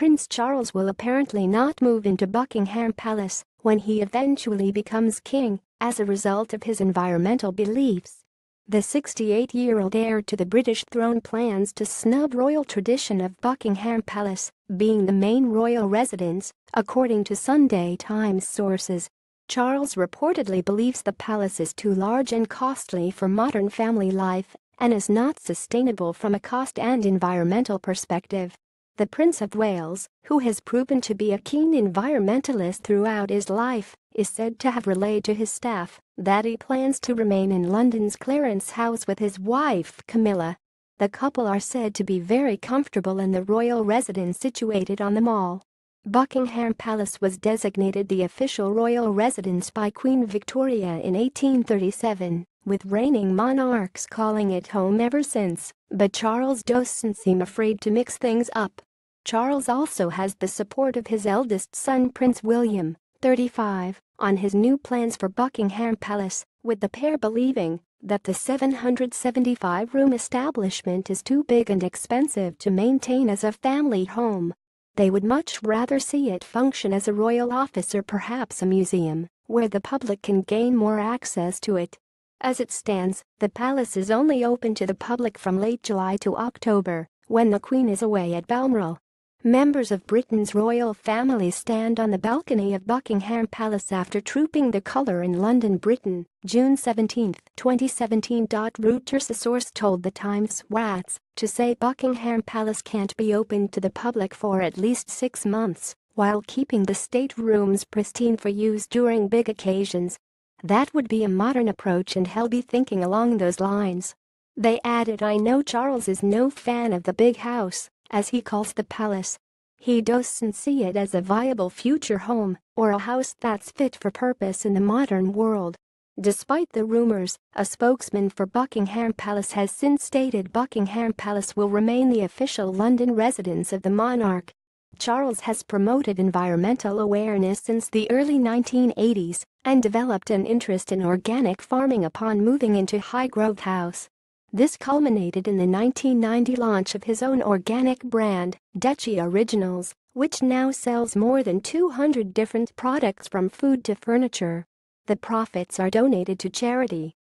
Prince Charles will apparently not move into Buckingham Palace when he eventually becomes king, as a result of his environmental beliefs. The 68-year-old heir to the British throne plans to snub royal tradition of Buckingham Palace being the main royal residence, according to Sunday Times sources. Charles reportedly believes the palace is too large and costly for modern family life and is not sustainable from a cost and environmental perspective. The Prince of Wales, who has proven to be a keen environmentalist throughout his life, is said to have relayed to his staff that he plans to remain in London's Clarence House with his wife Camilla. The couple are said to be very comfortable in the royal residence situated on the Mall. Buckingham Palace was designated the official royal residence by Queen Victoria in 1837, with reigning monarchs calling it home ever since, but Charles doesn't seem afraid to mix things up. Charles also has the support of his eldest son Prince William, 35, on his new plans for Buckingham Palace, with the pair believing that the 775-room establishment is too big and expensive to maintain as a family home. They would much rather see it function as a royal office or perhaps a museum, where the public can gain more access to it. As it stands, the palace is only open to the public from late July to October, when the Queen is away at Balmoral. Members of Britain's royal family stand on the balcony of Buckingham Palace after trooping the colour in London, Britain, June 17, 2017. Reuters, a source told the Times Wats to say Buckingham Palace can't be opened to the public for at least 6 months, while keeping the state rooms pristine for use during big occasions. That would be a modern approach and healthy thinking along those lines. They added, I know Charles is no fan of the big house, as he calls the palace. He doesn't see it as a viable future home or a house that's fit for purpose in the modern world. Despite the rumors, a spokesman for Buckingham Palace has since stated Buckingham Palace will remain the official London residence of the monarch. Charles has promoted environmental awareness since the early 1980s and developed an interest in organic farming upon moving into Highgrove House. This culminated in the 1990 launch of his own organic brand, Duchy Originals, which now sells more than 200 different products from food to furniture. The profits are donated to charity.